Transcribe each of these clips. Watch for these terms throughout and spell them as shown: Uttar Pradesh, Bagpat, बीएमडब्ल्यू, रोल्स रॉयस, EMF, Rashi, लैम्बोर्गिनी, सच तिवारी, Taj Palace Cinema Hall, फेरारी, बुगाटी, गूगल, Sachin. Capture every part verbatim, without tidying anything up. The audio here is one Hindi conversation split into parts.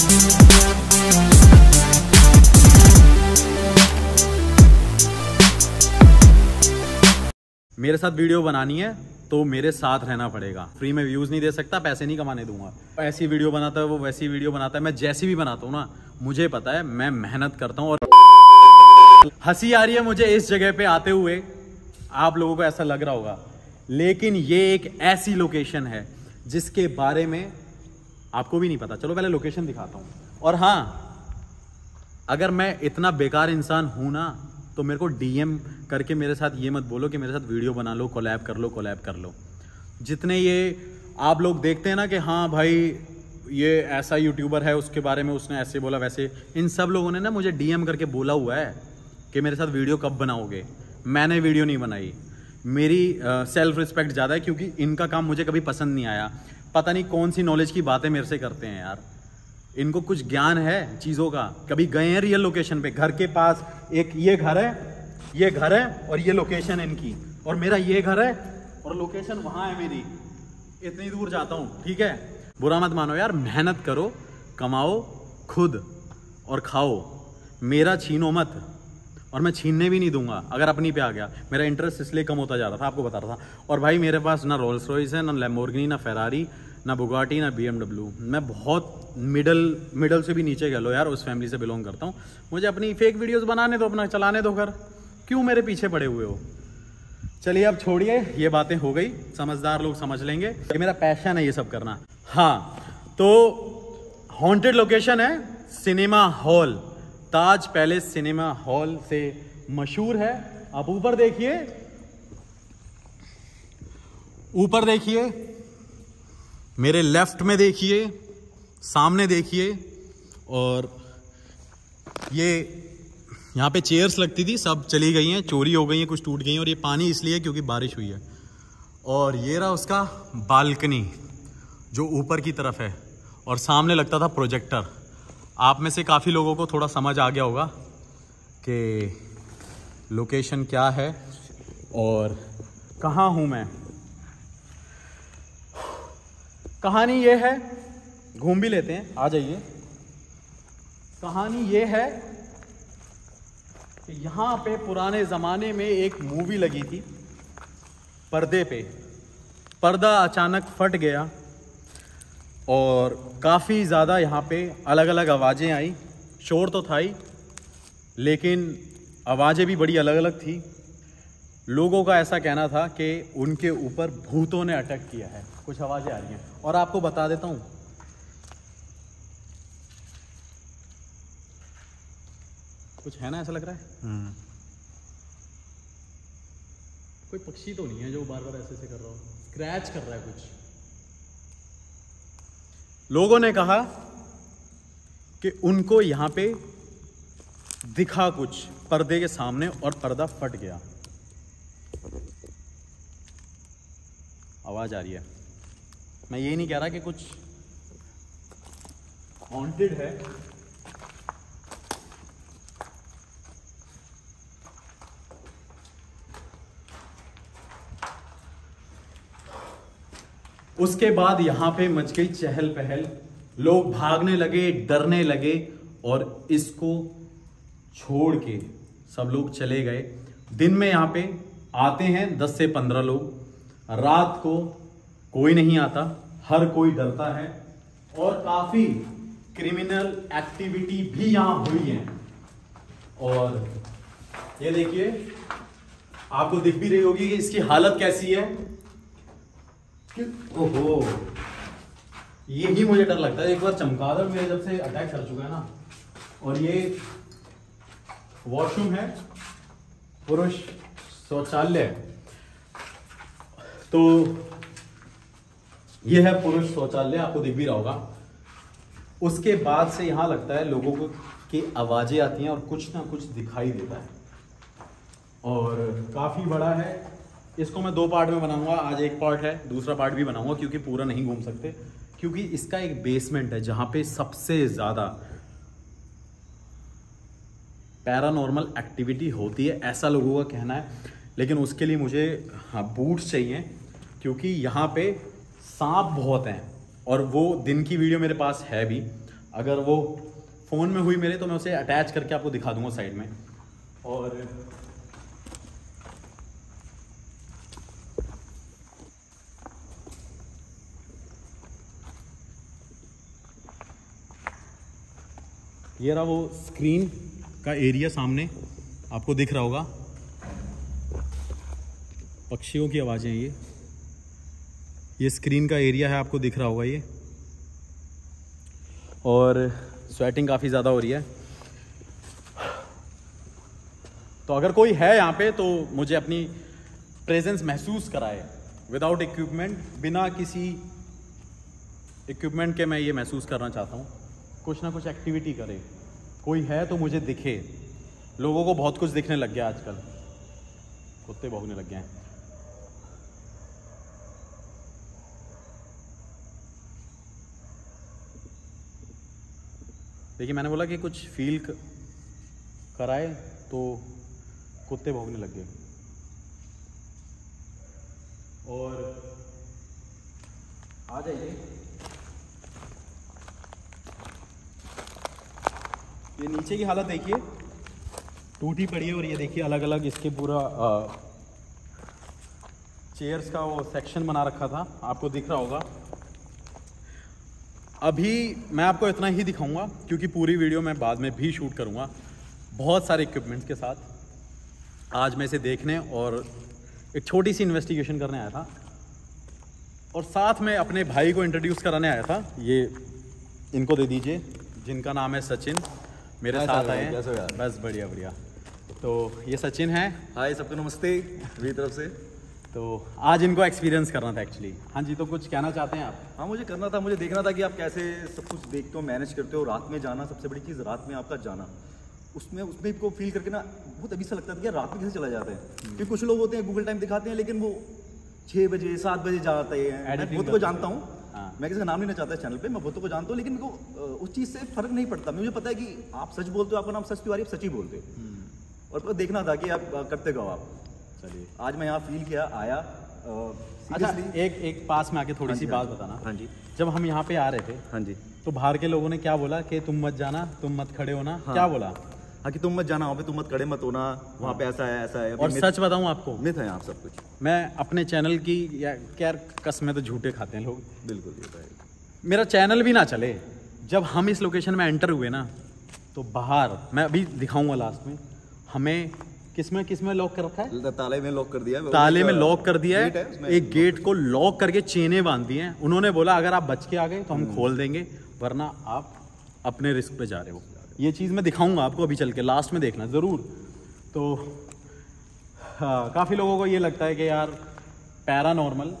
मेरे साथ वीडियो बनानी है तो मेरे साथ रहना पड़ेगा। फ्री में व्यूज नहीं दे सकता, पैसे नहीं कमाने दूंगा। ऐसी वीडियो बनाता है वो, वैसी वीडियो बनाता है। मैं जैसी भी बनाता हूँ ना, मुझे पता है मैं मेहनत करता हूँ। और हंसी आ रही है मुझे इस जगह पे आते हुए, आप लोगों को ऐसा लग रहा होगा, लेकिन ये एक ऐसी लोकेशन है जिसके बारे में आपको भी नहीं पता। चलो पहले लोकेशन दिखाता हूँ। और हाँ, अगर मैं इतना बेकार इंसान हूँ ना, तो मेरे को डीएम करके मेरे साथ ये मत बोलो कि मेरे साथ वीडियो बना लो, कोलैब कर लो कोलैब कर लो। जितने ये आप लोग देखते हैं ना कि हाँ भाई ये ऐसा यूट्यूबर है, उसके बारे में उसने ऐसे बोला वैसे, इन सब लोगों ने ना मुझे डीएम करके बोला हुआ है कि मेरे साथ वीडियो कब बनाओगे। मैंने वीडियो नहीं बनाई। मेरी सेल्फ रिस्पेक्ट ज़्यादा है, क्योंकि इनका काम मुझे कभी पसंद नहीं आया। पता नहीं कौन सी नॉलेज की बातें मेरे से करते हैं यार। इनको कुछ ज्ञान है चीज़ों का। कभी गए हैं रियल लोकेशन पे? घर के पास एक ये घर है, ये घर है और ये लोकेशन है इनकी, और मेरा ये घर है और लोकेशन वहाँ है मेरी। इतनी दूर जाता हूँ, ठीक है। बुरा मत मानो यार, मेहनत करो, कमाओ खुद और खाओ। मेरा छीनो मत, और मैं छीनने भी नहीं दूंगा। अगर अपनी पे आ गया, मेरा इंटरेस्ट इसलिए कम होता जा रहा था, आपको बता रहा था। और भाई मेरे पास ना रोल्स रॉयस है, ना लैम्बोर्गिनी, ना फेरारी, ना बुगाटी, ना बीएमडब्ल्यू। मैं बहुत मिडल मिडल से भी नीचे कह लो यार, उस फैमिली से बिलोंग करता हूँ। मुझे अपनी फेक वीडियोस बनाने दो, अपना चलाने दो घर। क्यों मेरे पीछे पड़े हुए हो? चलिए अब छोड़िए, ये बातें हो गई। समझदार लोग समझ लेंगे कि मेरा पैशन है ये सब करना। हाँ, तो हॉन्टेड लोकेशन है cinema hall, Taj palace cinema hall से मशहूर है। आप ऊपर देखिए, ऊपर देखिए, मेरे लेफ्ट में देखिए, सामने देखिए। और ये यहाँ पे चेयर्स लगती थी, सब चली गई हैं, चोरी हो गई हैं, कुछ टूट गई हैं। और ये पानी इसलिए क्योंकि बारिश हुई है। और ये रहा उसका बालकनी जो ऊपर की तरफ है, और सामने लगता था प्रोजेक्टर। आप में से काफ़ी लोगों को थोड़ा समझ आ गया होगा कि लोकेशन क्या है और कहाँ हूँ मैं। कहानी ये है, घूम भी लेते हैं, आ जाइए। कहानी ये है कि यहाँ पे पुराने ज़माने में एक मूवी लगी थी पर्दे पे। पर्दा अचानक फट गया और काफ़ी ज़्यादा यहाँ पे अलग अलग आवाज़ें आई। शोर तो था ही, लेकिन आवाज़ें भी बड़ी अलग अलग थी। लोगों का ऐसा कहना था कि उनके ऊपर भूतों ने अटैक किया है, कुछ आवाज़ें आ रही हैं। और आपको बता देता हूँ, कुछ है ना, ऐसा लग रहा है कोई पक्षी तो नहीं है जो बार बार ऐसे ऐसे कर रहा हो, स्क्रैच कर रहा है कुछ। लोगों ने कहा कि उनको यहाँ पे दिखा कुछ पर्दे के सामने, और पर्दा फट गया। आवाज आ रही है। मैं ये नहीं कह रहा कि कुछ हॉन्टेड है, उसके बाद यहां पे मच गई चहल पहल। लोग भागने लगे, डरने लगे, और इसको छोड़ के सब लोग चले गए। दिन में यहां पे आते हैं दस से पंद्रह लोग, रात को कोई नहीं आता, हर कोई डरता है। और काफ़ी क्रिमिनल एक्टिविटी भी यहाँ हुई है। और ये देखिए, आपको दिख भी रही होगी कि इसकी हालत कैसी है। ओहो, ये भी मुझे डर लगता है। एक बार चमगादड़ मेरे जब से अटैक कर चुका है ना। और ये वॉशरूम है, पुरुष शौचालय। तो यह है पुरुष शौचालय, आपको दिख भी रहा होगा। उसके बाद से यहां लगता है लोगों को कि आवाजें आती हैं और कुछ ना कुछ दिखाई देता है। और काफी बड़ा है, इसको मैं दो पार्ट में बनाऊंगा। आज एक पार्ट है, दूसरा पार्ट भी बनाऊंगा, क्योंकि पूरा नहीं घूम सकते। क्योंकि इसका एक बेसमेंट है जहां पे सबसे ज्यादा पैरानॉर्मल एक्टिविटी होती है, ऐसा लोगों का कहना है। लेकिन उसके लिए मुझे हाँ बूट्स चाहिए, क्योंकि यहाँ पे सांप बहुत हैं। और वो दिन की वीडियो मेरे पास है भी, अगर वो फ़ोन में हुई मेरे तो मैं उसे अटैच करके आपको दिखा दूंगा साइड में। और ये रहा वो स्क्रीन का एरिया सामने आपको दिख रहा होगा, पक्षियों की आवाज़ें। ये ये स्क्रीन का एरिया है, आपको दिख रहा होगा ये। और स्वेटिंग काफ़ी ज़्यादा हो रही है, तो अगर कोई है यहाँ पे तो मुझे अपनी प्रेजेंस महसूस कराए विदाउट इक्विपमेंट, बिना किसी इक्विपमेंट के मैं ये महसूस करना चाहता हूँ। कुछ ना कुछ एक्टिविटी करे, कोई है तो मुझे दिखे। लोगों को बहुत कुछ दिखने लग गया आजकल, कुत्ते भौंकने लग गए हैं। देखिए मैंने बोला कि कुछ फील कराए तो कुत्ते भौंकने लग गए। और आ जाइए, ये नीचे की हालत देखिए, टूटी पड़ी है। और ये देखिए अलग अलग इसके पूरा चेयर्स का वो सेक्शन बना रखा था, आपको दिख रहा होगा। अभी मैं आपको इतना ही दिखाऊंगा क्योंकि पूरी वीडियो मैं बाद में भी शूट करूंगा बहुत सारे इक्विपमेंट्स के साथ। आज मैं इसे देखने और एक छोटी सी इन्वेस्टिगेशन करने आया था, और साथ में अपने भाई को इंट्रोड्यूस कराने आया था। ये इनको दे दीजिए, जिनका नाम है सचिन, मेरे साथ आए हैं। बस बढ़िया बढ़िया। तो ये सचिन है। हाय, सबको नमस्ते मेरी तरफ से। तो आज इनको एक्सपीरियंस करना था एक्चुअली। हाँ जी, तो कुछ कहना चाहते हैं आप? हाँ, मुझे करना था, मुझे देखना था कि आप कैसे सब कुछ देखते हो, मैनेज करते हो। रात में जाना, सबसे बड़ी चीज़ रात में आपका जाना, उसमें उसमें आपको फील करके ना बहुत अभी से लगता था कि रात में कैसे चला जाते हैं। क्योंकि कुछ लोग होते हैं गूगल टाइम दिखाते हैं, लेकिन वो छः बजे सात बजे जाते हैं। मैं बहुत को जानता हूँ, मैं किसी का नाम लेना चाहता है चैनल पे, मैं बहुतों को जानता हूँ, लेकिन मेरे को उस चीज़ से फर्क नहीं पड़ता। मुझे पता है कि आप सच बोलते हो, आपका नाम सच तिवारी, आप सच ही बोलते हो। और तो देखना था कि आप करते गो आप। चलिए, आज मैं यहाँ फील किया आया। अच्छा, एक एक पास में आके थोड़ी सी बात बताना। हाँ जी, जब हम यहाँ पे आ रहे थे, हाँ जी, तो बाहर के लोगों ने क्या बोला कि तुम मत जाना, तुम मत खड़े होना, क्या बोला? हाँ, कि तुम मत जाना वहाँ पे, तुम मत खड़े मत होना वहाँ पे, ऐसा है ऐसा है। और सच बताऊँ आपको, मिथ है आप सब कुछ। मैं अपने चैनल की या क्या कसमें तो झूठे खाते हैं लोग, बिल्कुल झूठा है। मेरा चैनल भी ना चले, जब हम इस लोकेशन में एंटर हुए ना, तो बाहर मैं अभी दिखाऊंगा लास्ट में, हमें किसमें किसमें लॉक कर रखा है, ताले में लॉक कर दिया है, ताले में लॉक कर दिया है। एक गेट को लॉक करके चेने बांध दी हैं। उन्होंने बोला अगर आप बच के आ गए तो हम खोल देंगे, वरना आप अपने रिस्क पे जा रहे हो। ये चीज़ मैं दिखाऊंगा आपको अभी चल के, लास्ट में देखना ज़रूर। तो हाँ, काफ़ी लोगों को ये लगता है कि यार पैरानॉर्मल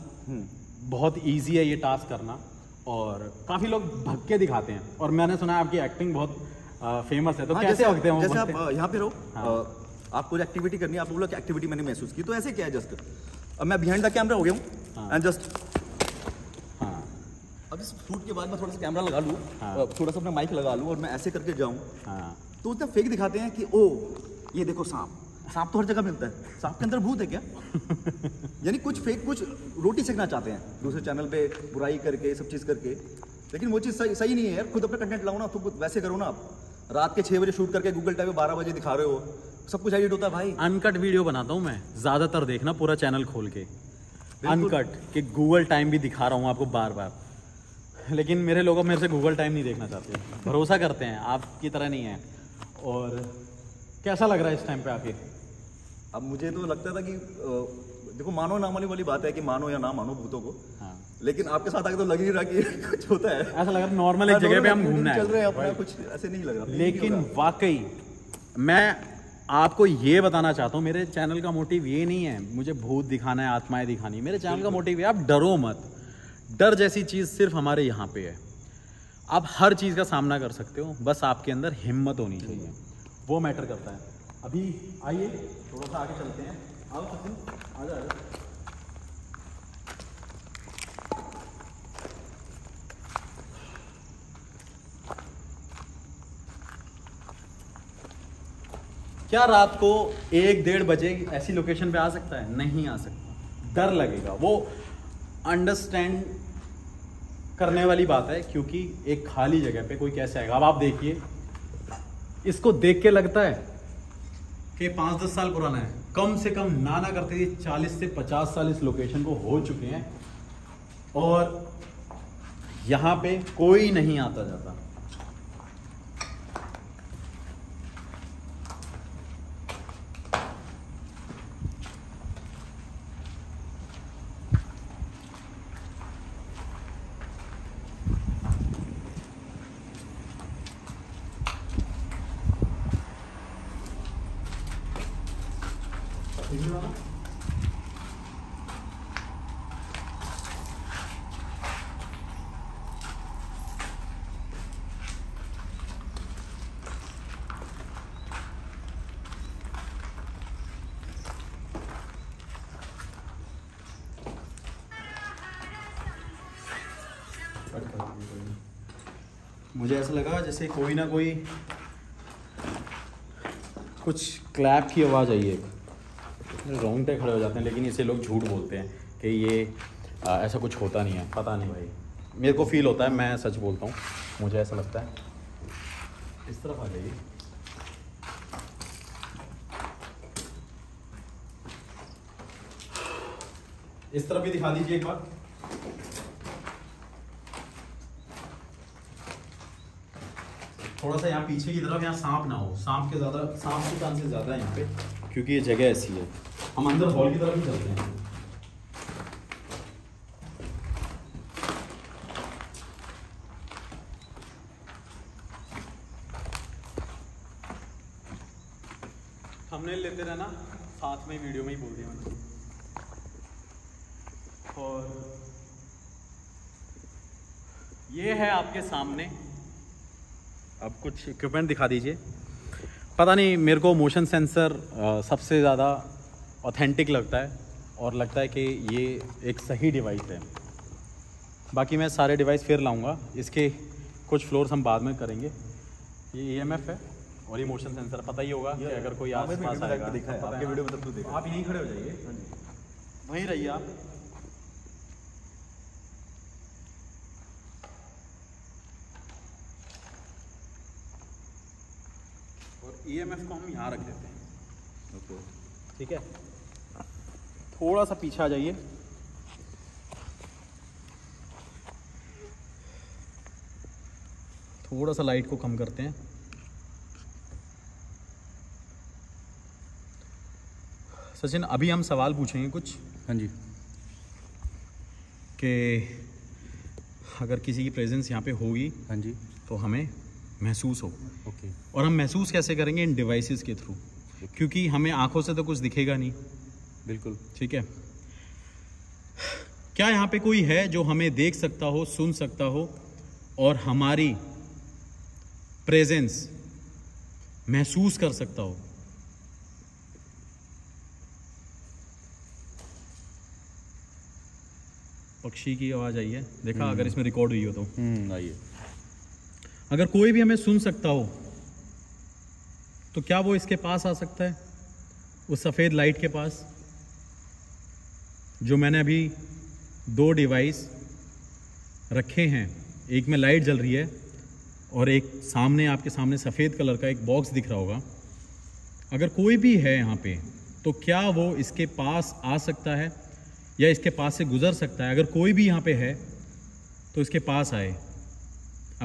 बहुत इजी है ये टास्क करना, और काफ़ी लोग भग के दिखाते हैं। और मैंने सुना है आपकी एक्टिंग बहुत आ, फेमस है, तो हाँ, कैसे भगते हैं? जैसे आप यहाँ पे रहो, हाँ। आपको एक्टिविटी करनी है, आप लोग एक्टिविटी मैंने महसूस की, तो ऐसे क्या है, जस्ट अब मैं बिहाइंड द कैमरा हो गया हूँ एंड जस्ट अब इस शूट के बाद मैं थोड़ा सा कैमरा लगा लूँ, हाँ। थोड़ा सा अपना माइक लगा लूँ और मैं ऐसे करके जाऊँ, हाँ। तो उसने फेक दिखाते हैं कि ओ ये देखो सांप, सांप तो हर जगह मिलता है, सांप के अंदर भूत है क्या? यानी कुछ फेक, कुछ रोटी सेकना चाहते हैं दूसरे चैनल पे, बुराई करके सब चीज़ करके। लेकिन वो चीज़ सही सही नहीं है यार। खुद अपना कंटेंट लाओ ना, खुद वैसे करो ना। आप रात के छः बजे शूट करके गूगल टाइम पे बारह बजे दिखा रहे हो, सब कुछ एडिट होता है भाई। अनकट वीडियो बनाता हूँ मैं ज़्यादातर, देखना पूरा चैनल खोल के अनकट के। गूगल टाइम भी दिखा रहा हूँ आपको बार बार, लेकिन मेरे लोगों मेरे से गूगल टाइम नहीं देखना चाहते, भरोसा करते हैं, आपकी तरह नहीं है। और कैसा लग रहा है इस टाइम पे आके? अब मुझे तो लगता था कि देखो, मानो ना मानी वाली बात है कि मानो या ना मानो भूतों को, हाँ। लेकिन आपके साथ आके तो लग ही रहा कि कुछ होता है, ऐसा लग रहा है नॉर्मल एक जगह पे हम घूमना चल रहे हैं अपना, कुछ ऐसे नहीं लग रहा। लेकिन वाकई मैं आपको ये बताना चाहता हूँ, मेरे चैनल का मोटिव ये नहीं है मुझे भूत दिखाना है, आत्माएं दिखानी है। मेरे चैनल का मोटिव है आप डरो मत। डर जैसी चीज़ सिर्फ हमारे यहाँ पे है। आप हर चीज़ का सामना कर सकते हो, बस आपके अंदर हिम्मत होनी चाहिए, वो मैटर करता है। अभी आइए थोड़ा सा आगे चलते हैं। आओ सचिन, आ जाओ। क्या रात को एक डेढ़ बजे ऐसी लोकेशन पे आ सकता है? नहीं आ सकता, डर लगेगा। वो अंडरस्टैंड करने वाली बात है, क्योंकि एक खाली जगह पे कोई कैसे आएगा। अब आप देखिए, इसको देख के लगता है कि पाँच दस साल पुराना है, कम से कम नाना करते हुए चालीस से पचास साल इस लोकेशन को हो चुके हैं और यहाँ पे कोई नहीं आता जाता। मुझे ऐसा लगा जैसे कोई ना कोई कुछ क्लैप की आवाज़ आई है, रोंगटे खड़े हो जाते हैं, लेकिन इसे लोग झूठ बोलते हैं कि ये आ, ऐसा कुछ होता नहीं है। पता नहीं भाई, मेरे को फील होता है, मैं सच बोलता हूँ, मुझे ऐसा लगता है। इस तरफ आ जाइए। इस तरफ भी दिखा दीजिए एक बार। थोड़ा सा यहाँ पीछे की तरफ, यहाँ सांप ना हो, सांप के ज़्यादा सांप के चांसेस ज़्यादा है यहाँ पे, क्योंकि ये जगह ऐसी है। हम अंदर हॉल की तरफ ही चलते हैं। थंबनेल लेते रहना, साथ में वीडियो में ही बोल दिया मैंने। और ये है आपके सामने, अब कुछ इक्विपमेंट दिखा दीजिए। पता नहीं, मेरे को मोशन सेंसर सबसे ज़्यादा ऑथेंटिक लगता है और लगता है कि ये एक सही डिवाइस है। बाकी मैं सारे डिवाइस फिर लाऊंगा, इसके कुछ फ्लोर्स हम बाद में करेंगे। ये ई एम एफ है और ये मोशन सेंसर, पता ही होगा कि अगर कोई आस पास आएगा। आपके वीडियो में तब तो आप यहीं खड़े हो जाइए, वहीं रहिए आप। ई एम एफ को हम यहाँ रख देते हैं। ओके, ठीक है, थोड़ा सा पीछे आ जाइए। थोड़ा सा लाइट को कम करते हैं। सचिन, अभी हम सवाल पूछेंगे कुछ। हाँ जी, कि अगर किसी की प्रेजेंस यहाँ पे होगी, हाँ जी, तो हमें महसूस हो। Okay okay. और हम महसूस कैसे करेंगे? इन डिवाइसेस के थ्रू okay. क्योंकि हमें आंखों से तो कुछ दिखेगा नहीं। बिल्कुल ठीक है। क्या यहाँ पे कोई है जो हमें देख सकता हो, सुन सकता हो और हमारी प्रेजेंस महसूस कर सकता हो? पक्षी की आवाज आई है, देखा, अगर इसमें रिकॉर्ड हुई हो तो आइए। अगर कोई भी हमें सुन सकता हो तो क्या वो इसके पास आ सकता है, उस सफ़ेद लाइट के पास जो मैंने अभी दो डिवाइस रखे हैं? एक में लाइट जल रही है और एक सामने, आपके सामने सफ़ेद कलर का एक बॉक्स दिख रहा होगा। अगर कोई भी है यहाँ पे, तो क्या वो इसके पास आ सकता है या इसके पास से गुजर सकता है? अगर कोई भी यहाँ पे है तो इसके पास आए।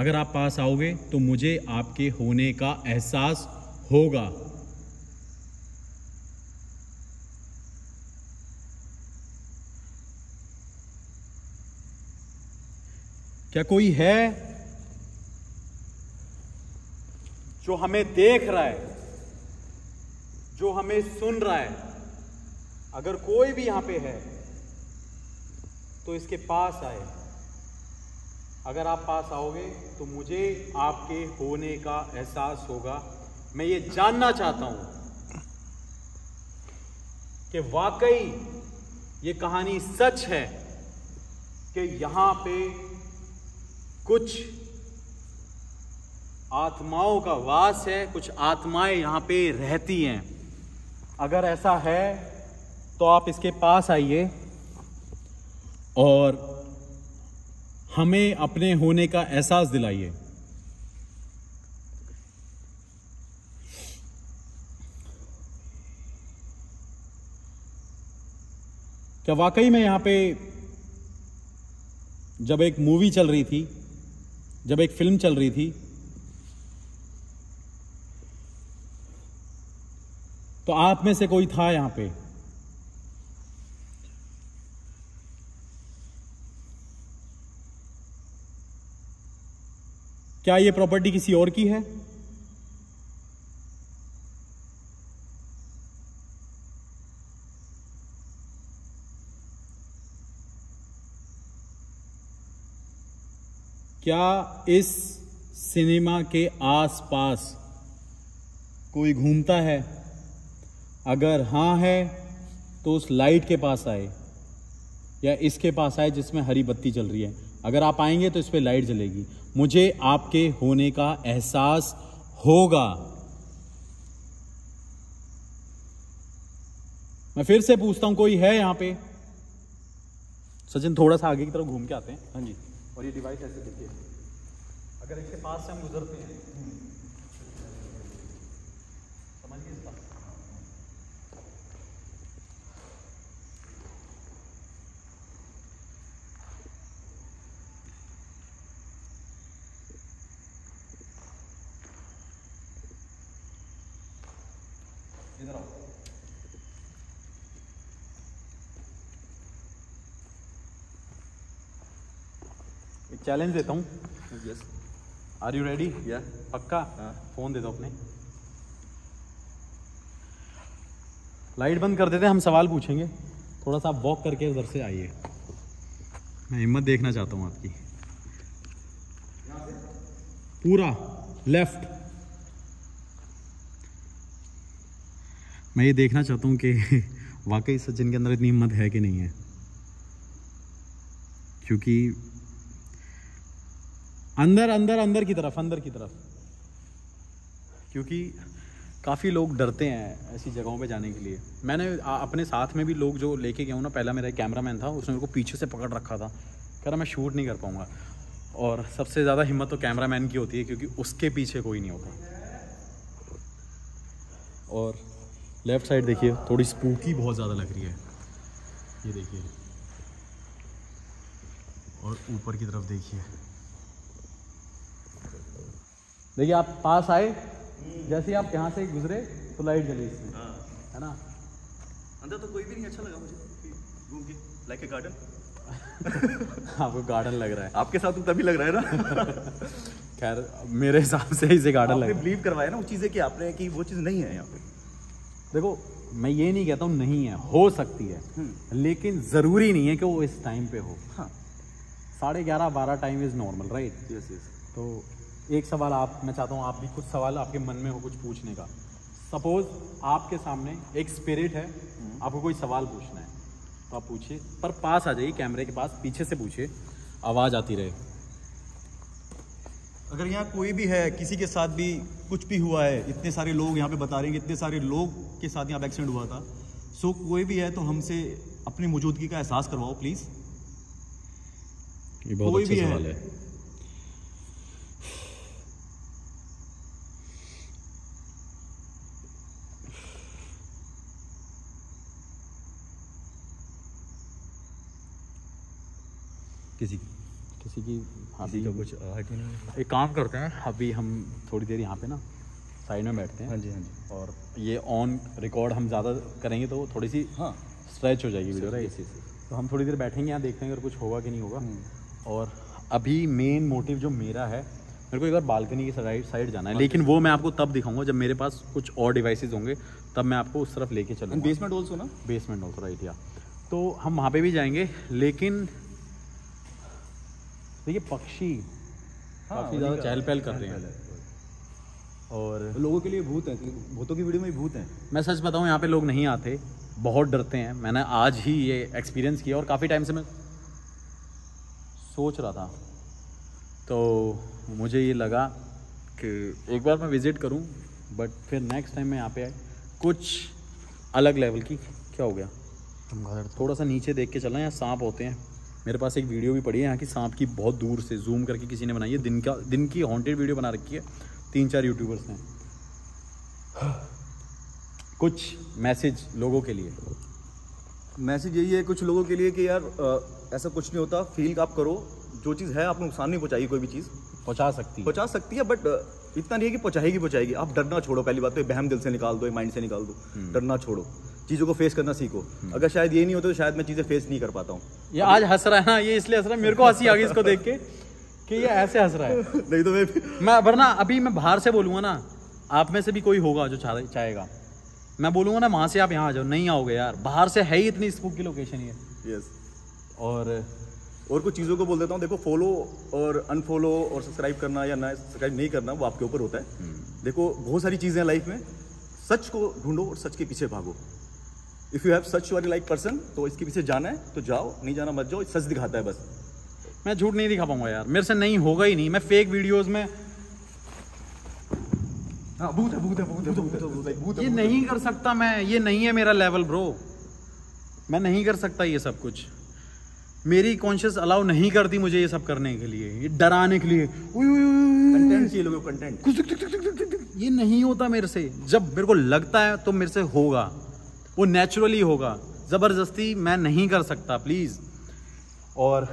अगर आप पास आओगे तो मुझे आपके होने का एहसास होगा। क्या कोई है जो हमें देख रहा है, जो हमें सुन रहा है? अगर कोई भी यहां पे है तो इसके पास आए। अगर आप पास आओगे तो मुझे आपके होने का एहसास होगा। मैं ये जानना चाहता हूं कि वाकई ये कहानी सच है कि यहाँ पे कुछ आत्माओं का वास है, कुछ आत्माएं यहाँ पे रहती हैं। अगर ऐसा है तो आप इसके पास आइए और हमें अपने होने का एहसास दिलाइए। क्या वाकई में यहां पे जब एक मूवी चल रही थी, जब एक फिल्म चल रही थी, तो आप में से कोई था यहां पे? क्या ये प्रॉपर्टी किसी और की है? क्या इस सिनेमा के आसपास कोई घूमता है? अगर हां है तो उस लाइट के पास आए या इसके पास आए जिसमें हरी बत्ती चल रही है। अगर आप आएंगे तो इस पर लाइट जलेगी। मुझे आपके होने का एहसास होगा। मैं फिर से पूछता हूं, कोई है यहां पे? सचिन थोड़ा सा आगे की तरफ घूम के आते हैं। हाँ जी। और ये डिवाइस ऐसे देखिए, अगर इसके पास से हम गुजरते हैं, समझिए इस बात। इधर आओ। एक चैलेंज देता हूँ। Yes, are you ready? या पक्का? फोन दे दो अपने। लाइट बंद कर देते हैं, हम सवाल पूछेंगे। थोड़ा सा आप वॉक करके उधर से आइए, मैं हिम्मत देखना चाहता हूँ आपकी। पूरा लेफ्ट मैं ये देखना चाहता हूँ कि वाकई सचिन के अंदर इतनी हिम्मत है कि नहीं है, क्योंकि अंदर अंदर अंदर की तरफ अंदर की तरफ क्योंकि काफ़ी लोग डरते हैं ऐसी जगहों पे जाने के लिए। मैंने अपने साथ में भी लोग जो लेके गया हूँ ना, पहला मेरा एक कैमरामैन था, उसने मेरे को पीछे से पकड़ रखा था, कह रहा मैं शूट नहीं कर पाऊँगा। और सबसे ज़्यादा हिम्मत तो कैमरामैन की होती है, क्योंकि उसके पीछे कोई नहीं होता। और लेफ़्ट साइड देखिए, थोड़ी स्पूकी बहुत ज़्यादा लग रही है, ये देखिए। और ऊपर की तरफ देखिए, देखिए आप पास आए, जैसे ही आप यहाँ से गुजरे तो लाइट जली इसमें, है ना। अंदर तो कोई भी नहीं, अच्छा लगा मुझे घूम के, लाइक ए गार्डन। आपको गार्डन लग रहा है? आपके साथ तभी लग रहा है ना। खैर मेरे हिसाब से इसे गार्डन लग रहा है। बिलीव करवाया ना वो चीज़ें कि आपने, कि वो चीज़ नहीं है यहाँ पे। देखो मैं ये नहीं कहता हूँ नहीं है, हो सकती है, लेकिन ज़रूरी नहीं है कि वो इस टाइम पे हो। हाँ, साढ़े ग्यारह बारह time is normal, right? Yes yes. तो एक सवाल आप, मैं चाहता हूँ आप भी कुछ सवाल आपके मन में हो कुछ पूछने का। सपोज आपके सामने एक स्पिरिट है, आपको कोई सवाल पूछना है तो आप पूछिए, पर पास आ जाइए कैमरे के पास, पीछे से पूछिए, आवाज़ आती रहे। अगर यहाँ कोई भी है, किसी के साथ भी कुछ भी हुआ है, इतने सारे लोग यहाँ पे बता रहे हैं कि इतने सारे लोग के साथ यहाँ पे एक्सीडेंट हुआ था, सो कोई भी है तो हमसे अपनी मौजूदगी का एहसास करवाओ प्लीज़। ये बहुत कोई अच्छा भी सवाल है। किसी किसी की अभी कुछ नहीं। एक काम करते हैं, अभी हम थोड़ी देर यहाँ पे ना साइड में बैठते हैं। हाँ जी, हाँ जी। और ये ऑन रिकॉर्ड हम ज़्यादा करेंगे तो थोड़ी सी हाँ स्ट्रेच हो जाएगी वीडियो, राइट? इसी से तो हम थोड़ी देर बैठेंगे यहाँ, देखते हैं अगर कुछ होगा कि नहीं होगा। और अभी मेन मोटिव जो मेरा है, मेरे को एक बार बालकनी की राइट साइड जाना है, लेकिन वो मैं आपको तब दिखाऊंगा जब मेरे पास कुछ और डिवाइसेज होंगे, तब मैं आपको उस तरफ लेके चलूँगा। बेसमेंट ऑल्सो ना? Basement also, right. या तो हम वहाँ पर भी जाएंगे, लेकिन देखिए पक्षी काफ़ी ज़्यादा चहल पहल कर रहे हैं, और लोगों के लिए भूत हैं, भूतों की वीडियो में भूत हैं। मैं सच बताऊं, यहाँ पे लोग नहीं आते, बहुत डरते हैं। मैंने आज ही ये एक्सपीरियंस किया और काफ़ी टाइम से मैं सोच रहा था, तो मुझे ये लगा कि एक बार मैं विज़िट करूं, बट फिर नेक्स्ट टाइम मैं यहाँ पे आए कुछ अलग लेवल की। क्या हो गया? थोड़ा सा नीचे देख के चलना, यहाँ सांप होते हैं, मेरे पास एक वीडियो भी पड़ी है यहाँ की सांप की, बहुत दूर से जूम करके किसी ने बनाई है, दिन का दिन की हॉन्टेड वीडियो बना रखी है, तीन चार यूट्यूबर्स ने। कुछ मैसेज लोगों के लिए, मैसेज यही है कुछ लोगों के लिए कि यार आ, ऐसा कुछ नहीं होता, फील आप करो, जो चीज़ है आपको नुकसान नहीं पहुँचाएगी, कोई भी चीज़ पहुँचा सकती है, पहुँचा सकती है, बट इतना नहीं है कि पहुँचाएगी पहुँचाएगी। आप डरना छोड़ो, पहली बात तो बहम दिल से निकाल दो, माइंड से निकाल दो, डरना छोड़ो, चीज़ों को फेस करना सीखो। अगर शायद ये नहीं होता तो शायद मैं चीज़ें फेस नहीं कर पाता हूँ। ये आज हंस रहा है ना, ये इसलिए हंस रहा है, मेरे को हंसी आ गई इसको देख के कि ये ऐसे हंस रहा है। नहीं तो मैं मैं वरना अभी मैं बाहर से बोलूँगा ना, आप में से भी कोई होगा जो चाहेगा, मैं बोलूँगा ना वहाँ से आप यहाँ आ जाओ, नहीं आओगे यार, बाहर से है ही इतनी स्पूक की लोकेशन ये। यस, और और कुछ चीज़ों को बोल देता हूँ, देखो फॉलो और अनफॉलो और सब्सक्राइब करना या ना सब्सक्राइब नहीं करना, वो आपके ऊपर होता है। देखो बहुत सारी चीज़ें हैं लाइफ में, सच को ढूंढो और सच के पीछे भागो। If you have such you are like person, तो इसके पीछे जाना है तो जाओ, नहीं जाना मत जाओ, सच दिखाता है बस। मैं झूठ नहीं दिखा पाऊंगा यार, मेरे से नहीं होगा ही नहीं। मैं फेक वीडियोस में भूत है भूत है भूत है भूत है भूत ये नहीं कर सकता मैं, ये नहीं है मेरा लेवल ब्रो, मैं नहीं कर सकता ये सब कुछ। मेरी कॉन्शियस अलाउ नहीं करती मुझे ये सब करने के लिए, ये डराने के लिए कंटेंट चाहिए लोगों को, कंटेंट ये नहीं होता मेरे से। जब मेरे को लगता है तो मेरे से होगा, वो नेचुरली होगा, ज़बरदस्ती मैं नहीं कर सकता प्लीज़। और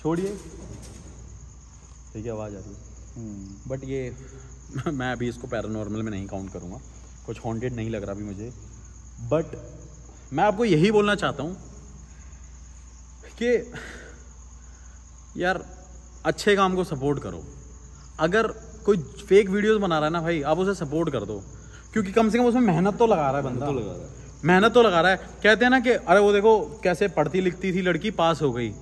छोड़िए ठीक है, आवाज़ आ रही है बट ये मैं अभी इसको पैरानॉर्मल में नहीं काउंट करूँगा, कुछ हॉन्टेड नहीं लग रहा अभी मुझे। बट मैं आपको यही बोलना चाहता हूँ कि यार अच्छे काम को सपोर्ट करो। अगर कोई फेक वीडियोस बना रहा है ना भाई, आप उसे सपोर्ट कर दो, क्योंकि कम से कम उसमें मेहनत तो लगा रहा है बंदा, तो लगा रहा है, मेहनत तो लगा रहा है। कहते हैं ना कि अरे वो देखो कैसे पढ़ती लिखती थी लड़की, पास हो गई,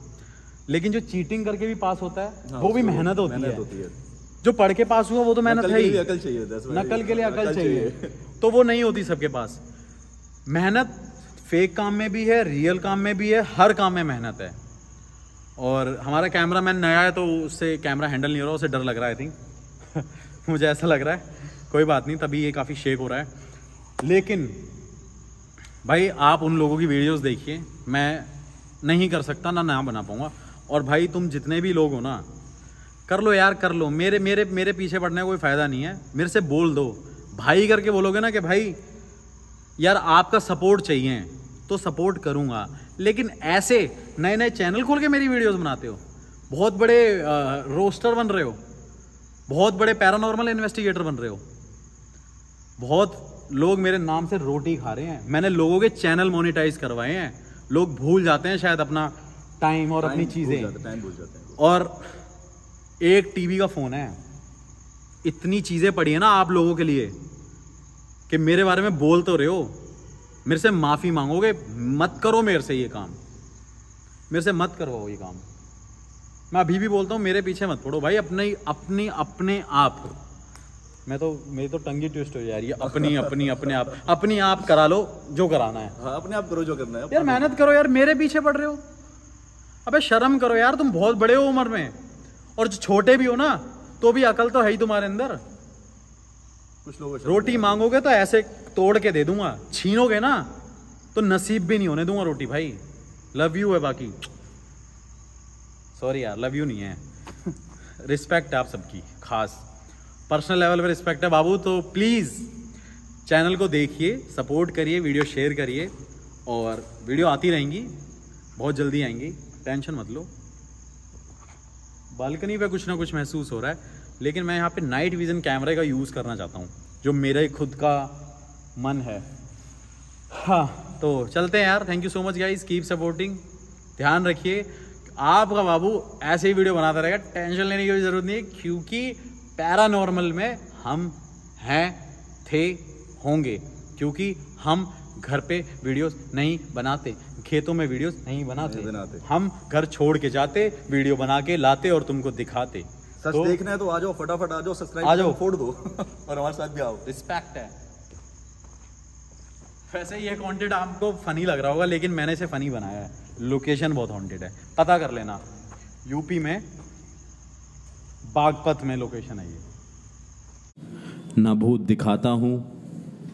लेकिन जो चीटिंग करके भी पास होता है हाँ, वो भी मेहनत होती, मेहनत है, होती है। जो पढ़ के पास हुआ वो तो मेहनत है ही, नकल चाहिए, नकल के लिए अकल चाहिए, तो वो नहीं होती सबके पास। मेहनत फेक काम में भी है, रियल काम में भी है, हर काम में मेहनत है। और हमारा कैमरा मैन नया है तो उससे कैमरा हैंडल नहीं हो रहा, उसे डर लग रहा है आई थिंक, मुझे ऐसा लग रहा है, कोई बात नहीं, तभी ये काफ़ी शेक हो रहा है। लेकिन भाई आप उन लोगों की वीडियोस देखिए, मैं नहीं कर सकता ना, ना बना पाऊँगा। और भाई तुम जितने भी लोग हो ना, कर लो यार कर लो, मेरे मेरे मेरे पीछे पड़ने का कोई फ़ायदा नहीं है। मेरे से बोल दो भाई करके बोलोगे ना कि भाई यार आपका सपोर्ट चाहिए, तो सपोर्ट करूँगा। लेकिन ऐसे नए नए चैनल खोल के मेरी वीडियोज़ बनाते हो, बहुत बड़े आ, रोस्टर बन रहे हो, बहुत बड़े पैरानॉर्मल इन्वेस्टिगेटर बन रहे हो, बहुत लोग मेरे नाम से रोटी खा रहे हैं, मैंने लोगों के चैनल मोनेटाइज करवाए हैं। लोग भूल जाते हैं शायद अपना टाइम और अपनी चीज़ें, और एक टीवी का फ़ोन है, इतनी चीज़ें पड़ी है ना आप लोगों के लिए कि मेरे बारे में बोल तो रहे हो, मेरे से माफ़ी मांगोगे, मत करो मेरे से ये काम, मेरे से मत करवाओ ये काम। मैं अभी भी बोलता हूँ मेरे पीछे मत पड़ो भाई, अपने अपने अपने आप, मैं तो मेरी तो टंगी ट्विस्ट हो जा रही है, अपनी अपनी अपने आप अपनी आप करा लो जो कराना है। हाँ, अपने आप करो जो करना है यार, मेहनत करो यार, मेरे पीछे पड़ रहे हो, अबे शर्म करो यार, तुम बहुत बड़े हो उम्र में, और जो छोटे भी हो ना तो भी अकल तो है ही तुम्हारे अंदर। कुछ लोग रोटी मांगोगे तो ऐसे तोड़ के दे दूंगा, छीनोगे ना तो नसीब भी नहीं होने दूंगा रोटी भाई। लव यू है, बाकी सॉरी यार लव यू नहीं है, रिस्पेक्ट आप सबकी, खास पर्सनल लेवल पर रिस्पेक्ट है बाबू। तो प्लीज़ चैनल को देखिए, सपोर्ट करिए, वीडियो शेयर करिए, और वीडियो आती रहेंगी, बहुत जल्दी आएंगी, टेंशन मत लो। बालकनी पे कुछ ना कुछ महसूस हो रहा है, लेकिन मैं यहाँ पे नाइट विज़न कैमरे का यूज़ करना चाहता हूँ, जो मेरे खुद का मन है। हाँ तो चलते हैं यार, thank you so much guys, keep supporting, ध्यान रखिए। आपका बाबू ऐसे ही वीडियो बनाता रहेगा, टेंशन लेने की भी ज़रूरत नहीं है, क्योंकि पैरानॉर्मल में हम हैं, थे, होंगे, क्योंकि हम घर पे वीडियोस नहीं बनाते, खेतों में वीडियोस नहीं बनाते, बनाते। हम घर छोड़ के जाते, वीडियो बना के लाते और तुमको दिखाते। सच तो, देखना है तो आ जाओ, फटाफट आ जाओ, सब्सक्राइब आ जाओ, फोड़ दो और हमारे साथ भी आओ, रिस्पेक्ट है। वैसे ये कंटेंट आपको फनी लग रहा होगा, लेकिन मैंने इसे फनी बनाया है, लोकेशन बहुत हॉन्टेड है, पता कर लेना, यूपी में बागपत में लोकेशन है ये। ना भूत दिखाता हूँ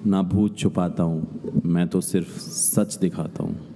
ना भूत छुपाता हूँ, मैं तो सिर्फ सच दिखाता हूँ।